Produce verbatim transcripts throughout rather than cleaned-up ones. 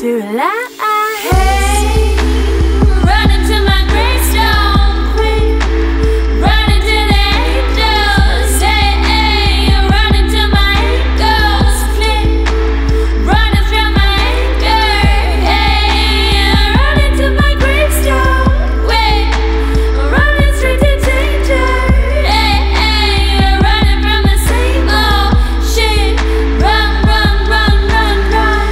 to life. Hey, run into my gravestone, quick. Run into the angels. Hey, hey, run into my ankles, flick. Run through my anger. Hey, run into my gravestone, quick. Running straight to danger. Hey, hey, running from the same old shit. Run, run, run, run, run.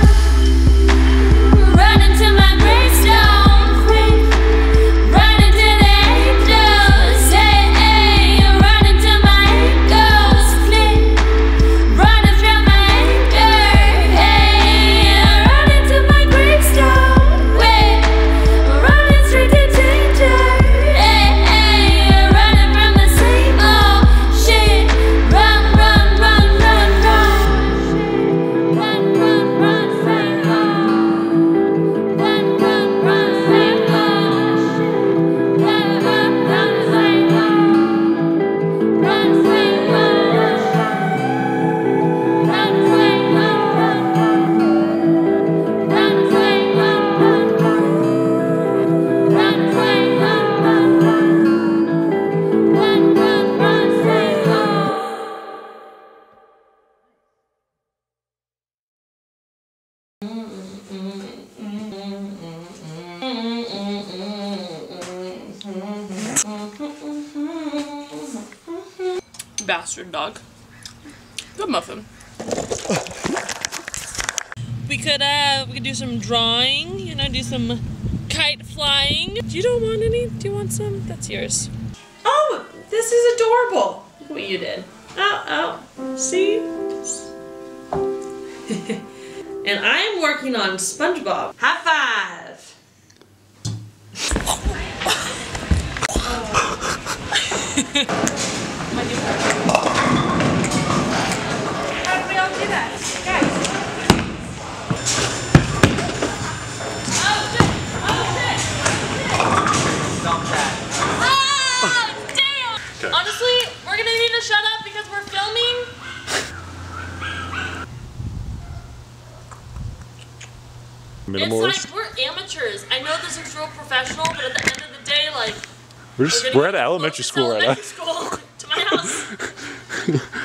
Run into my gravestone, quick. Run into the angels. Hey, hey, run into my ankles, flick. Run through my anger. Hey, run into my gravestone, quick. Running straight to danger. Hey, hey, running from the same old shit. Run, run, run, run, run. Run, run, run, same old. Run, run, run, same old shit. Run, run, run, same old. Run, same old shit. Run, same old, run, run. Run, same old, run, run. Run, same old, run, run. Run, run, run, same old. Bastard dog. Good muffin. We could uh we could do some drawing, you know, do some kite flying. You don't want any? Do you want some? That's yours. Oh, this is adorable. Look what you did. Oh, oh. See? And I am working on SpongeBob. High five. My new partner. How did we all do that? Guys. Oh shit! Oh shit! Stop that. Oh damn! Honestly, we're gonna need to shut up because we're filming. It's like we're amateurs. I know this looks real professional, but at the end of the day, like we're just we're, gonna we're at get elementary close school to right elementary now. school to my house.